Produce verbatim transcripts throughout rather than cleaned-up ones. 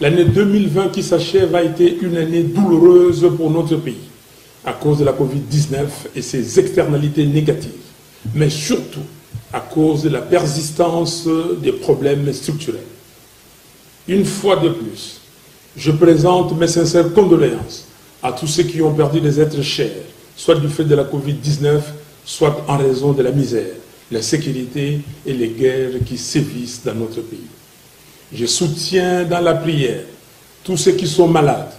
L'année deux mille vingt qui s'achève a été une année douloureuse pour notre pays à cause de la Covid dix-neuf et ses externalités négatives, mais surtout à cause de la persistance des problèmes structurels. Une fois de plus, je présente mes sincères condoléances à tous ceux qui ont perdu des êtres chers, soit du fait de la Covid dix-neuf, soit en raison de la misère, l'insécurité et les guerres qui sévissent dans notre pays. Je soutiens dans la prière tous ceux qui sont malades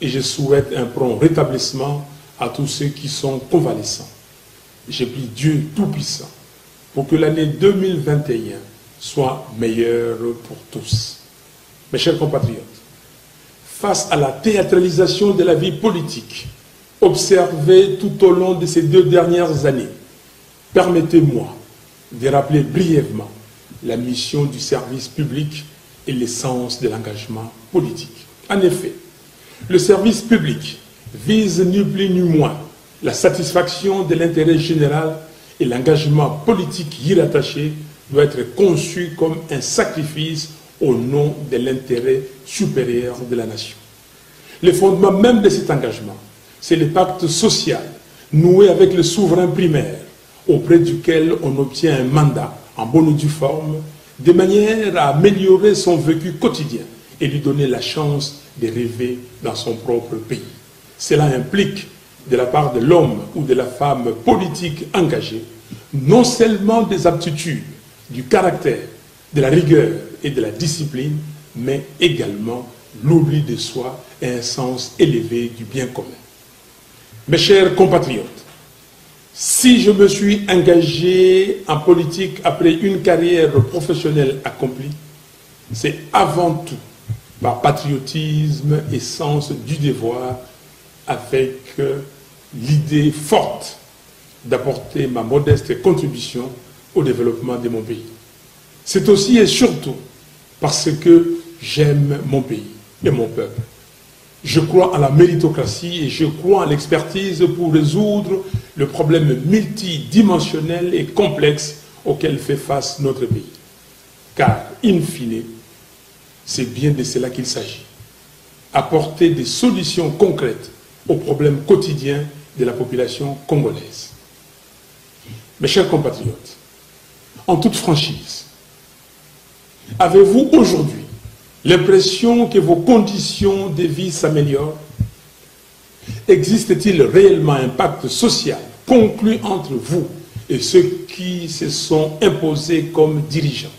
et je souhaite un prompt rétablissement à tous ceux qui sont convalescents. Je prie Dieu Tout-Puissant pour que l'année deux mille vingt et un soit meilleure pour tous. Mes chers compatriotes, face à la théâtralisation de la vie politique observée tout au long de ces deux dernières années, permettez-moi de rappeler brièvement la mission du service public et l'essence de l'engagement politique. En effet, le service public vise ni plus ni moins la satisfaction de l'intérêt général et l'engagement politique y rattaché doit être conçu comme un sacrifice au nom de l'intérêt supérieur de la nation. Le fondement même de cet engagement, c'est le pacte social noué avec le souverain primaire, auprès duquel on obtient un mandat en bonne ou due forme, de manière à améliorer son vécu quotidien et lui donner la chance de rêver dans son propre pays. Cela implique, de la part de l'homme ou de la femme politique engagée, non seulement des aptitudes, du caractère, de la rigueur et de la discipline, mais également l'oubli de soi et un sens élevé du bien commun. Mes chers compatriotes, si je me suis engagé en politique après une carrière professionnelle accomplie, c'est avant tout par patriotisme et sens du devoir, avec l'idée forte d'apporter ma modeste contribution au développement de mon pays. C'est aussi et surtout parce que j'aime mon pays et mon peuple. Je crois en la méritocratie et je crois en l'expertise pour résoudre le problème multidimensionnel et complexe auquel fait face notre pays. Car, in fine, c'est bien de cela qu'il s'agit. Apporter des solutions concrètes aux problèmes quotidiens de la population congolaise. Mes chers compatriotes, en toute franchise, avez-vous aujourd'hui l'impression que vos conditions de vie s'améliorent? Existe-t-il réellement un pacte social conclu entre vous et ceux qui se sont imposés comme dirigeants?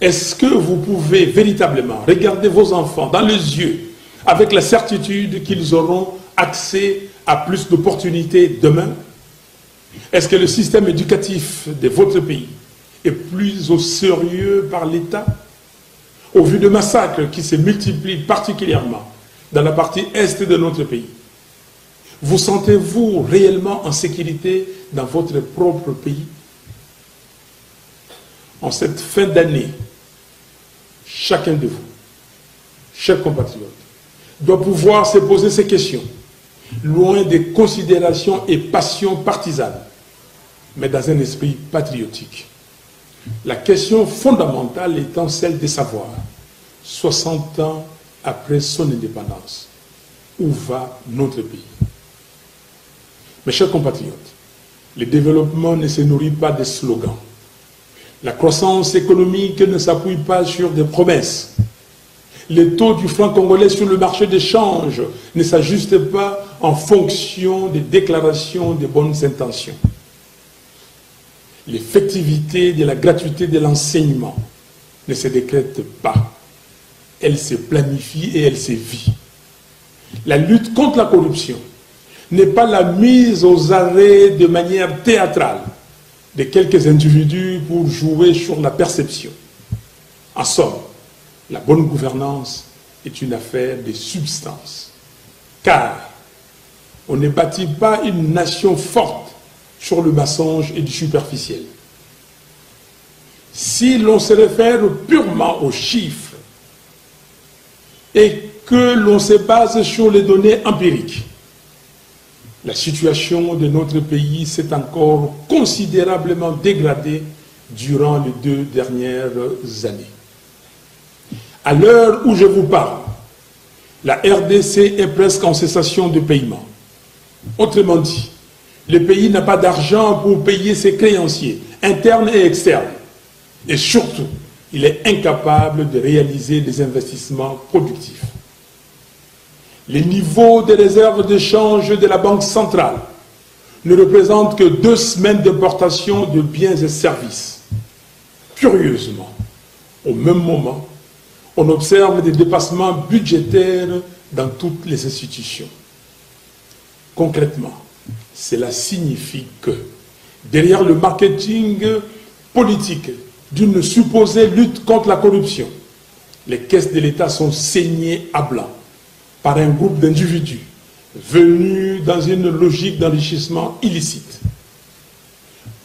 Est-ce que vous pouvez véritablement regarder vos enfants dans les yeux avec la certitude qu'ils auront accès à plus d'opportunités demain? Est-ce que le système éducatif de votre pays est plus au sérieux par l'État? Au vu de massacres qui se multiplient particulièrement dans la partie est de notre pays, vous sentez-vous réellement en sécurité dans votre propre pays? En cette fin d'année, chacun de vous, chers compatriotes, doit pouvoir se poser ces questions, loin des considérations et passions partisanes, mais dans un esprit patriotique. La question fondamentale étant celle de savoir, soixante ans après son indépendance, où va notre pays? Mes chers compatriotes, le développement ne se nourrit pas de slogans. La croissance économique ne s'appuie pas sur des promesses. Le taux du franc congolais sur le marché d'échange ne s'ajuste pas en fonction des déclarations de bonnes intentions. L'effectivité de la gratuité de l'enseignement ne se décrète pas. Elle se planifie et elle se vit. La lutte contre la corruption n'est pas la mise aux arrêts de manière théâtrale de quelques individus pour jouer sur la perception. En somme, la bonne gouvernance est une affaire de substance. Car on ne bâtit pas une nation forte sur le mensonge et du superficiel. Si l'on se réfère purement aux chiffres et que l'on se base sur les données empiriques, la situation de notre pays s'est encore considérablement dégradée durant les deux dernières années. À l'heure où je vous parle, la R D C est presque en cessation de paiement. Autrement dit, le pays n'a pas d'argent pour payer ses créanciers, internes et externes. Et surtout, il est incapable de réaliser des investissements productifs. Les niveaux des réserves de change de la Banque centrale ne représentent que deux semaines d'importation de biens et services. Curieusement, au même moment, on observe des dépassements budgétaires dans toutes les institutions. Concrètement, cela signifie que, derrière le marketing politique d'une supposée lutte contre la corruption, les caisses de l'État sont saignées à blanc par un groupe d'individus venus dans une logique d'enrichissement illicite.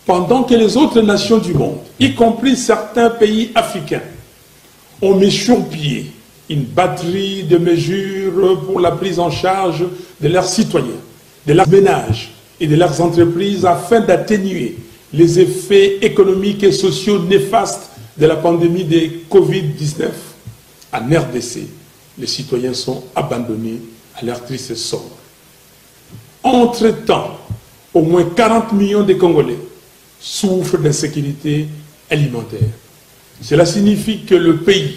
Pendant que les autres nations du monde, y compris certains pays africains, on met sur pied une batterie de mesures pour la prise en charge de leurs citoyens, de leurs ménages et de leurs entreprises afin d'atténuer les effets économiques et sociaux néfastes de la pandémie de Covid dix-neuf. En R D C, les citoyens sont abandonnés à leur triste sort. Entre-temps, au moins quarante millions de Congolais souffrent d'insécurité alimentaire. Cela signifie que le pays,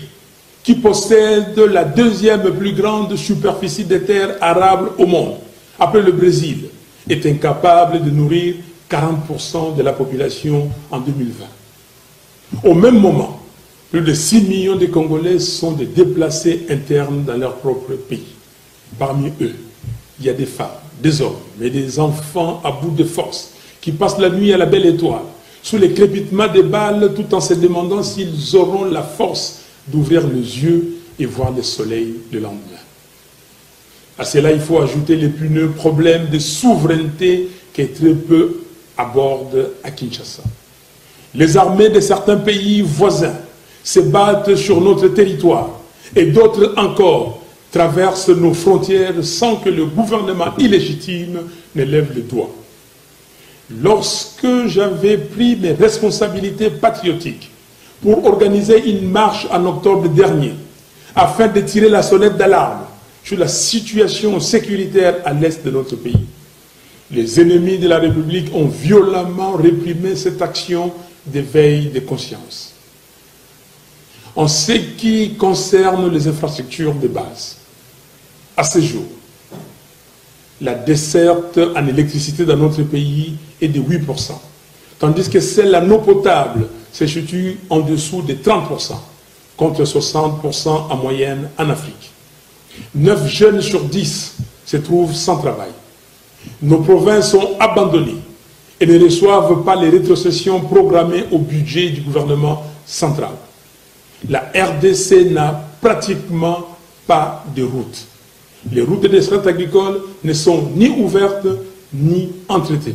qui possède la deuxième plus grande superficie des terres arables au monde, après le Brésil, est incapable de nourrir quarante pour cent de la population en deux mille vingt. Au même moment, plus de six millions de Congolais sont des déplacés internes dans leur propre pays. Parmi eux, il y a des femmes, des hommes, mais des enfants à bout de force, qui passent la nuit à la belle étoile, sous les crépitements des balles, tout en se demandant s'ils auront la force d'ouvrir les yeux et voir le soleil le lendemain. À cela, il faut ajouter l'épineux problème de souveraineté qui est très peu abordé à Kinshasa. Les armées de certains pays voisins se battent sur notre territoire et d'autres encore traversent nos frontières sans que le gouvernement illégitime ne lève le doigt. Lorsque j'avais pris mes responsabilités patriotiques pour organiser une marche en octobre dernier, afin de tirer la sonnette d'alarme sur la situation sécuritaire à l'est de notre pays, les ennemis de la République ont violemment réprimé cette action d'éveil de conscience. En ce qui concerne les infrastructures de base, à ce jour, la desserte en électricité dans notre pays est de huit pour cent, tandis que celle en eau potable se situe en dessous de trente pour cent, contre soixante pour cent en moyenne en Afrique. neuf jeunes sur dix se trouvent sans travail. Nos provinces sont abandonnées et ne reçoivent pas les rétrocessions programmées au budget du gouvernement central. La R D C n'a pratiquement pas de route. Les routes des strates agricoles ne sont ni ouvertes ni entretenues.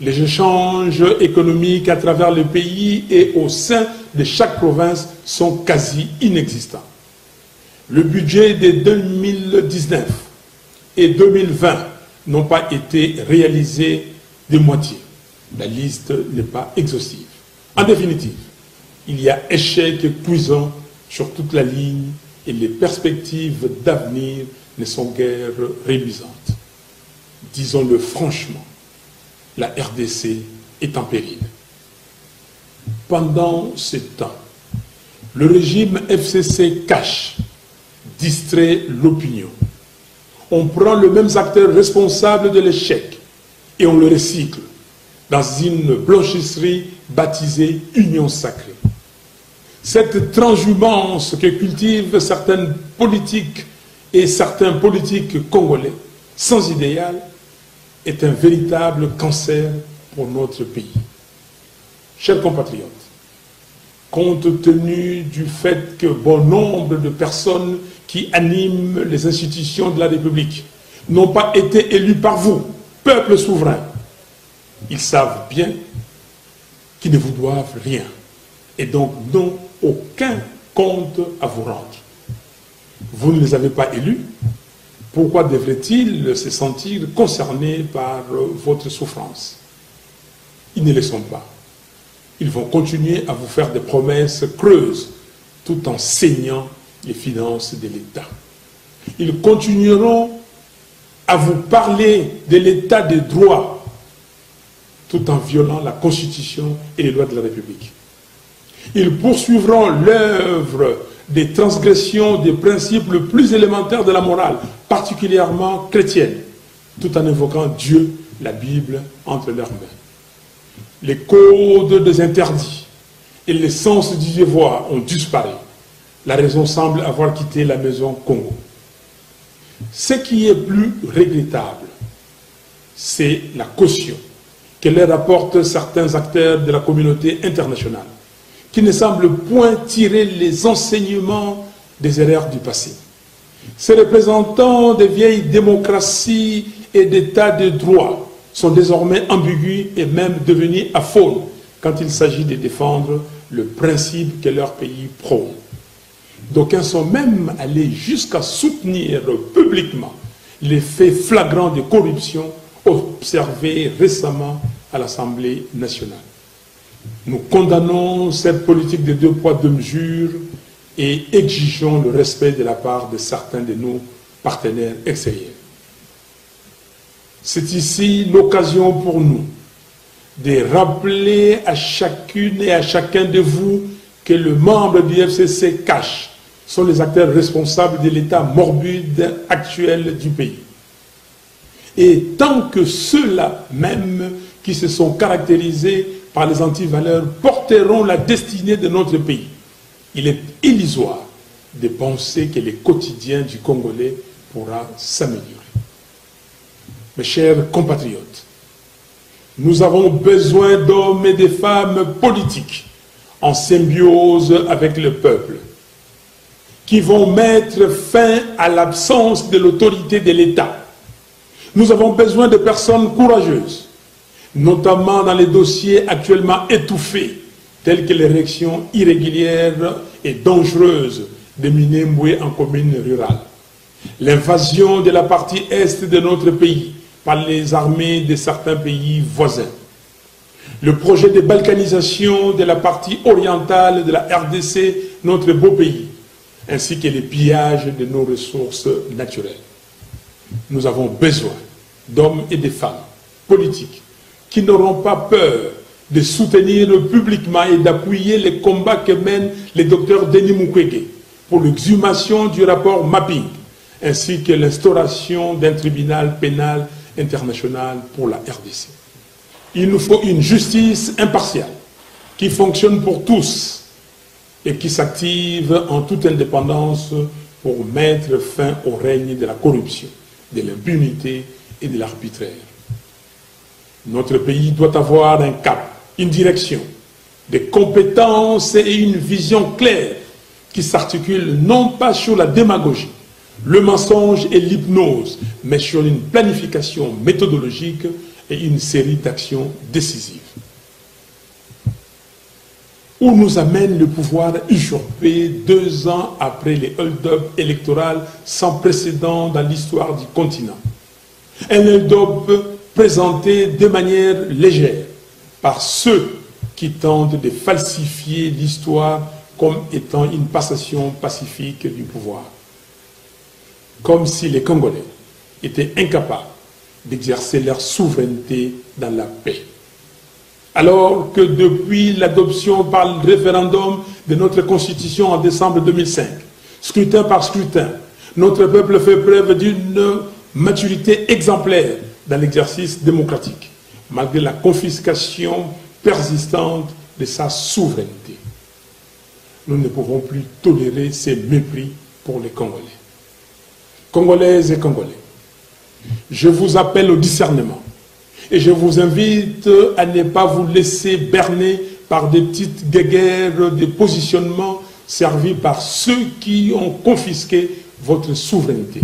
Les échanges économiques à travers le pays et au sein de chaque province sont quasi inexistants. Le budget de deux mille dix-neuf et deux mille vingt n'ont pas été réalisés de moitié. La liste n'est pas exhaustive. En définitive, il y a échec cuisant sur toute la ligne et les perspectives d'avenir ne sont guère réluisantes. Disons-le franchement, la R D C est en péril. Pendant ce temps, le régime F C C cache, distrait l'opinion. On prend les mêmes acteurs responsables de l'échec et on le recycle dans une blanchisserie baptisée Union sacrée. Cette transhumance que cultivent certaines politiques et certains politiques congolais sans idéal est un véritable cancer pour notre pays. Chers compatriotes, compte tenu du fait que bon nombre de personnes qui animent les institutions de la République n'ont pas été élus par vous, peuple souverain, ils savent bien qu'ils ne vous doivent rien et donc n'ont aucun compte à vous rendre. Vous ne les avez pas élus, pourquoi devraient-ils se sentir concernés par votre souffrance? Ils ne le sont pas. Ils vont continuer à vous faire des promesses creuses tout en saignant les finances de l'État. Ils continueront à vous parler de l'État de droit tout en violant la Constitution et les lois de la République. Ils poursuivront l'œuvre des transgressions des principes les plus élémentaires de la morale, particulièrement chrétienne, tout en invoquant Dieu, la Bible, entre leurs mains. Les codes des interdits et les sens du devoir ont disparu. La raison semble avoir quitté la maison Congo. Ce qui est plus regrettable, c'est la caution que leur apportent certains acteurs de la communauté internationale, qui ne semblent point tirer les enseignements des erreurs du passé. Ces représentants des vieilles démocraties et d'état de droit sont désormais ambigus et même devenus aphones quand il s'agit de défendre le principe que leur pays prône. D'aucuns sont même allés jusqu'à soutenir publiquement les faits flagrants de corruption observés récemment à l'Assemblée nationale. Nous condamnons cette politique de deux poids, deux mesures et exigeons le respect de la part de certains de nos partenaires extérieurs. C'est ici l'occasion pour nous de rappeler à chacune et à chacun de vous que les membres du F C C cache sont les acteurs responsables de l'état morbide actuel du pays. Et tant que ceux-là même qui se sont caractérisés par les antivaleurs porteront la destinée de notre pays, il est illusoire de penser que le quotidien du Congolais pourra s'améliorer. Mes chers compatriotes, nous avons besoin d'hommes et de femmes politiques en symbiose avec le peuple, qui vont mettre fin à l'absence de l'autorité de l'État. Nous avons besoin de personnes courageuses, notamment dans les dossiers actuellement étouffés, tels que l'érection irrégulière et dangereuse de Minembwe en commune rurale, l'invasion de la partie est de notre pays par les armées de certains pays voisins, le projet de balkanisation de la partie orientale de la R D C, notre beau pays, ainsi que le pillage de nos ressources naturelles. Nous avons besoin d'hommes et de femmes politiques qui n'auront pas peur de soutenir publiquement et d'appuyer les combats que mène le docteur Denis Mukwege pour l'exhumation du rapport Mapping, ainsi que l'instauration d'un tribunal pénal international pour la R D C. Il nous faut une justice impartiale qui fonctionne pour tous et qui s'active en toute indépendance pour mettre fin au règne de la corruption, de l'impunité et de l'arbitraire. Notre pays doit avoir un cap, une direction, des compétences et une vision claire qui s'articule non pas sur la démagogie, le mensonge et l'hypnose, mais sur une planification méthodologique et une série d'actions décisives. Où nous amène le pouvoir usurpé deux ans après les hold-up électoraux sans précédent dans l'histoire du continent. Un hold-up présenté de manière légère par ceux qui tentent de falsifier l'histoire comme étant une passation pacifique du pouvoir. Comme si les Congolais étaient incapables d'exercer leur souveraineté dans la paix. Alors que depuis l'adoption par le référendum de notre Constitution en décembre deux mille cinq, scrutin par scrutin, notre peuple fait preuve d'une maturité exemplaire dans l'exercice démocratique, malgré la confiscation persistante de sa souveraineté. Nous ne pouvons plus tolérer ces mépris pour les Congolais. Congolaises et Congolais, je vous appelle au discernement et je vous invite à ne pas vous laisser berner par des petites guéguerres de positionnement servies par ceux qui ont confisqué votre souveraineté.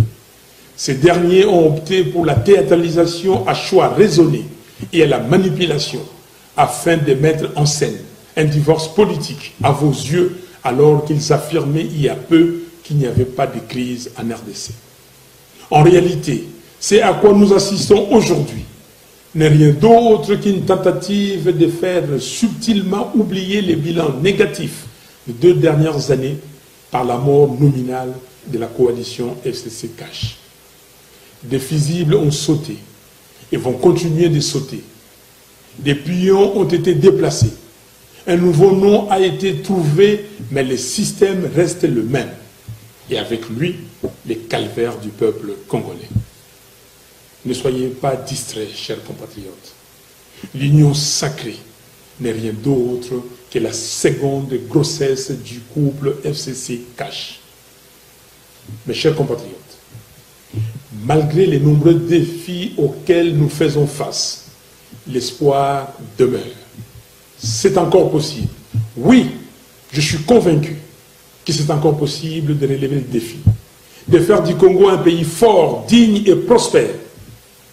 Ces derniers ont opté pour la théâtralisation à choix raisonné et à la manipulation afin de mettre en scène un divorce politique à vos yeux alors qu'ils affirmaient il y a peu qu'il n'y avait pas de crise en R D C. En réalité, c'est à quoi nous assistons aujourd'hui n'est rien d'autre qu'une tentative de faire subtilement oublier les bilans négatifs des deux dernières années par la mort nominale de la coalition F C C-Cash. Des fusibles ont sauté et vont continuer de sauter. Des pions ont été déplacés. Un nouveau nom a été trouvé, mais le système reste le même. Et avec lui, les calvaires du peuple congolais. Ne soyez pas distraits, chers compatriotes. L'union sacrée n'est rien d'autre que la seconde grossesse du couple F C C-Cash. Mes chers compatriotes, malgré les nombreux défis auxquels nous faisons face, l'espoir demeure. C'est encore possible. Oui, je suis convaincu que c'est encore possible de relever le défi, de faire du Congo un pays fort, digne et prospère.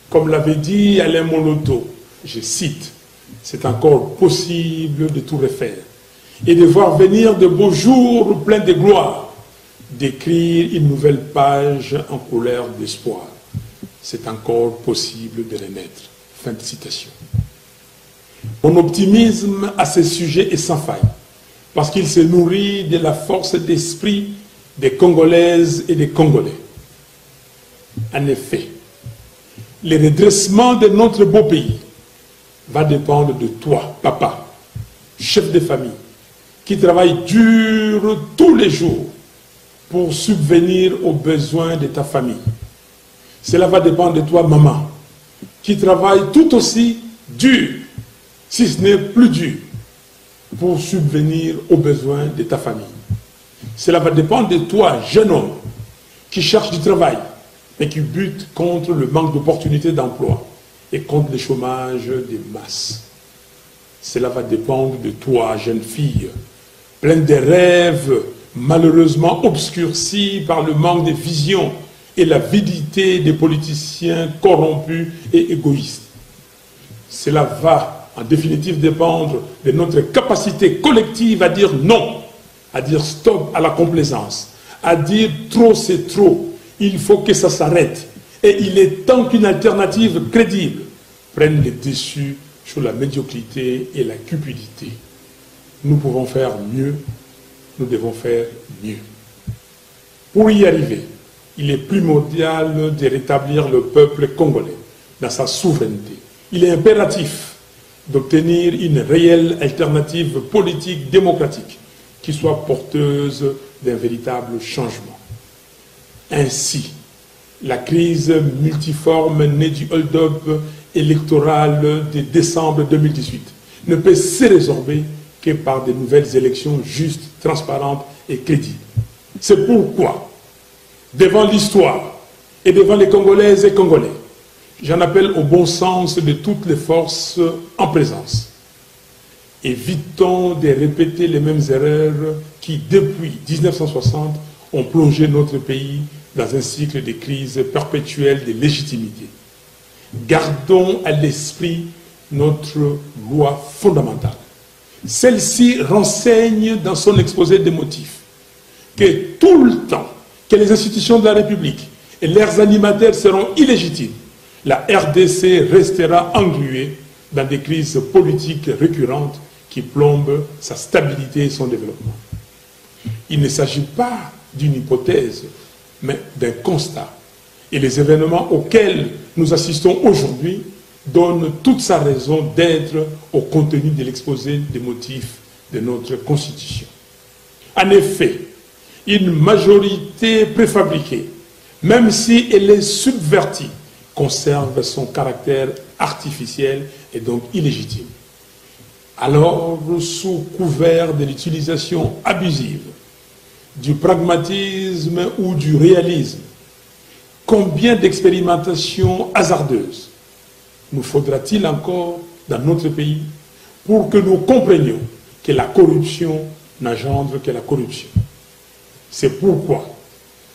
Comme l'avait dit Alain Moloto, je cite, « C'est encore possible de tout refaire et de voir venir de beaux jours pleins de gloire, d'écrire une nouvelle page en couleur d'espoir. C'est encore possible de renaître. » Fin de citation. Mon optimisme à ce sujet est sans faille, parce qu'il se nourrit de la force d'esprit des Congolaises et des Congolais. En effet, le redressement de notre beau pays va dépendre de toi, papa, chef de famille, qui travaille dur tous les jours pour subvenir aux besoins de ta famille. Cela va dépendre de toi, maman, qui travaille tout aussi dur, si ce n'est plus dur, pour subvenir aux besoins de ta famille. Cela va dépendre de toi, jeune homme, qui cherche du travail, mais qui bute contre le manque d'opportunités d'emploi et contre le chômage des masses. Cela va dépendre de toi, jeune fille, pleine de rêves, malheureusement obscurcis par le manque de vision et l'avidité des politiciens corrompus et égoïstes. Cela va, en définitive, dépendre de notre capacité collective à dire non, à dire stop à la complaisance, à dire trop c'est trop, il faut que ça s'arrête. Et il est temps qu'une alternative crédible prenne le dessus sur la médiocrité et la cupidité. Nous pouvons faire mieux, nous devons faire mieux. Pour y arriver, il est primordial de rétablir le peuple congolais dans sa souveraineté. Il est impératif d'obtenir une réelle alternative politique démocratique qui soit porteuse d'un véritable changement. Ainsi, la crise multiforme née du hold-up électoral de décembre deux mille dix-huit ne peut se résorber que par de nouvelles élections justes, transparentes et crédibles. C'est pourquoi, devant l'histoire et devant les Congolaises et Congolais, j'en appelle au bon sens de toutes les forces en présence. Évitons de répéter les mêmes erreurs qui, depuis mille neuf cent soixante, ont plongé notre pays dans un cycle de crise perpétuelle de légitimité. Gardons à l'esprit notre loi fondamentale. Celle-ci renseigne dans son exposé des motifs que tout le temps que les institutions de la République et leurs animateurs seront illégitimes, la R D C restera engluée dans des crises politiques récurrentes qui plombent sa stabilité et son développement. Il ne s'agit pas d'une hypothèse, mais d'un constat. Et les événements auxquels nous assistons aujourd'hui donnent toute sa raison d'être au contenu de l'exposé des motifs de notre Constitution. En effet, une majorité préfabriquée, même si elle est subvertie, conserve son caractère artificiel et donc illégitime. Alors, sous couvert de l'utilisation abusive, du pragmatisme ou du réalisme, combien d'expérimentations hasardeuses nous faudra-t-il encore dans notre pays pour que nous comprenions que la corruption n'engendre que la corruption? C'est pourquoi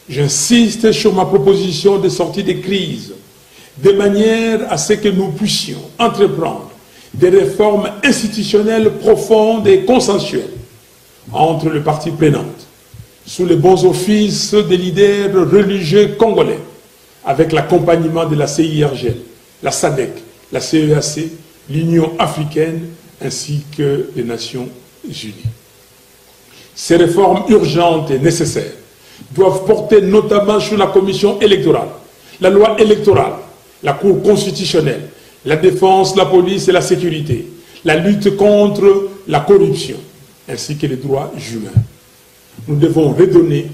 j'insiste sur ma proposition de sortie des crises, de manière à ce que nous puissions entreprendre des réformes institutionnelles profondes et consensuelles entre les parties prenantes, sous les bons offices des leaders religieux congolais, avec l'accompagnement de la C I R G L, la S A D C, la C E A C, l'Union africaine ainsi que les Nations unies. Ces réformes urgentes et nécessaires doivent porter notamment sur la commission électorale, la loi électorale, la Cour constitutionnelle, la défense, la police et la sécurité, la lutte contre la corruption, ainsi que les droits humains. Nous devons redonner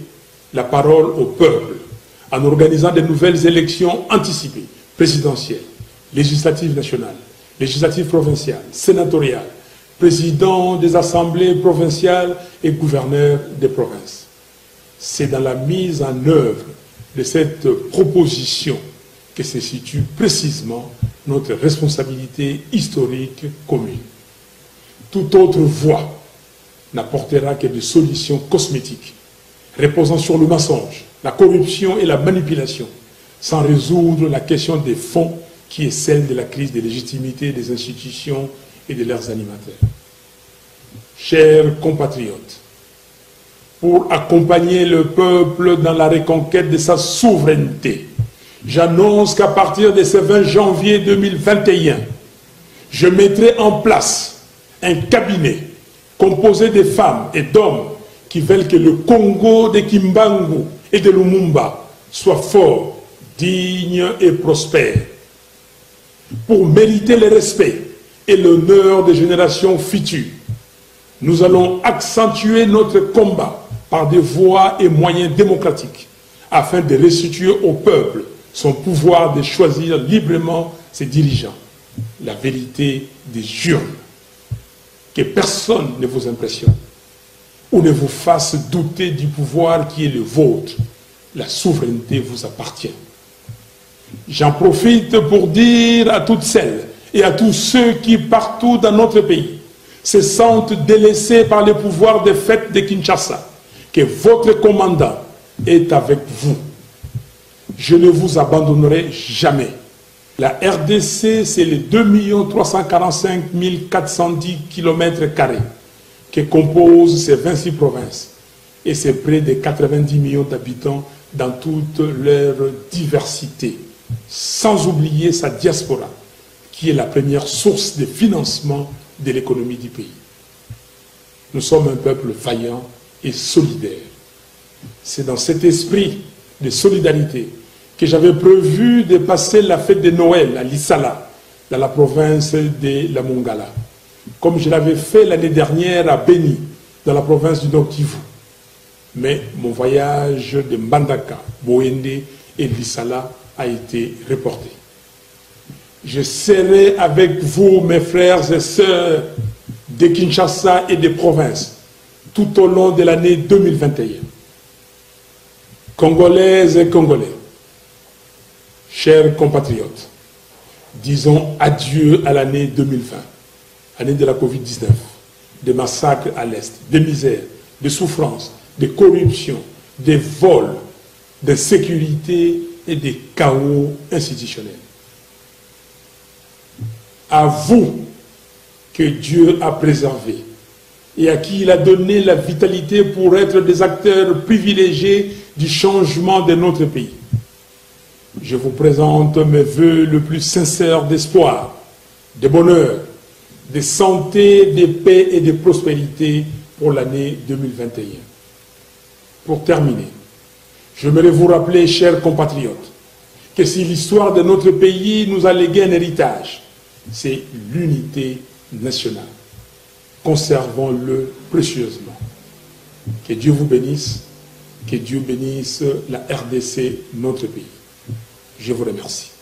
la parole au peuple en organisant de nouvelles élections anticipées, présidentielles, législatives nationales, législatives provinciales, sénatoriales, présidents des assemblées provinciales et gouverneurs des provinces. C'est dans la mise en œuvre de cette proposition que se situe précisément notre responsabilité historique commune. Toute autre voie n'apportera que des solutions cosmétiques, reposant sur le mensonge, la corruption et la manipulation, sans résoudre la question des fonds qui est celle de la crise de légitimité des institutions et de leurs animateurs. Chers compatriotes, pour accompagner le peuple dans la reconquête de sa souveraineté, j'annonce qu'à partir de ce vingt janvier deux mille vingt et un, je mettrai en place un cabinet composé de femmes et d'hommes qui veulent que le Congo de Kimbangu et de Lumumba soit fort, digne et prospère. Pour mériter le respect et l'honneur des générations futures, nous allons accentuer notre combat par des voies et moyens démocratiques afin de restituer au peuple son pouvoir de choisir librement ses dirigeants. La vérité des urnes. Que personne ne vous impressionne ou ne vous fasse douter du pouvoir qui est le vôtre. La souveraineté vous appartient. J'en profite pour dire à toutes celles et à tous ceux qui, partout dans notre pays, se sentent délaissés par le pouvoir des fêtes de Kinshasa, que votre commandant est avec vous. Je ne vous abandonnerai jamais. La R D C, c'est les deux millions trois cent quarante-cinq mille quatre cent dix kilomètres carrés que composent ces vingt-six provinces et c'est près de quatre-vingt-dix millions d'habitants dans toute leur diversité, sans oublier sa diaspora, qui est la première source de financement de l'économie du pays. Nous sommes un peuple vaillant et solidaire. C'est dans cet esprit de solidarité que j'avais prévu de passer la fête de Noël à Lissala, dans la province de la Mongala, comme je l'avais fait l'année dernière à Beni, dans la province du Nord Kivu. Mais mon voyage de Mbandaka, Boende et Lissala a été reporté. Je serai avec vous, mes frères et sœurs de Kinshasa et des provinces, tout au long de l'année deux mille vingt et un. Congolaises et Congolais, chers compatriotes, disons adieu à l'année deux mille vingt, année de la Covid dix-neuf, des massacres à l'Est, des misères, des souffrances, des corruptions, des vols, des sécurités et des chaos institutionnels. À vous que Dieu a préservé et à qui il a donné la vitalité pour être des acteurs privilégiés du changement de notre pays. Je vous présente mes voeux le plus sincère d'espoir, de bonheur, de santé, de paix et de prospérité pour l'année deux mille vingt et un. Pour terminer, j'aimerais vous rappeler, chers compatriotes, que si l'histoire de notre pays nous a légué un héritage, c'est l'unité nationale. Conservons-le précieusement. Que Dieu vous bénisse, que Dieu bénisse la R D C, notre pays. Je vous remercie.